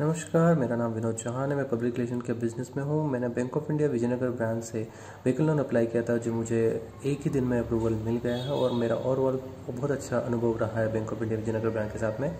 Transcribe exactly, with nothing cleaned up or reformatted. नमस्कार, मेरा नाम विनोद चौहान है। मैं पब्लिक रिलेशन के बिजनेस में हूँ। मैंने bank of India Vijayanagar branch से व्हीकल लोन अप्लाई किया था, जो मुझे एक ही दिन में अप्रूवल मिल गया है और मेरा ओवरऑल बहुत अच्छा अनुभव रहा है Bank of India Vijayanagar branch के साथ में।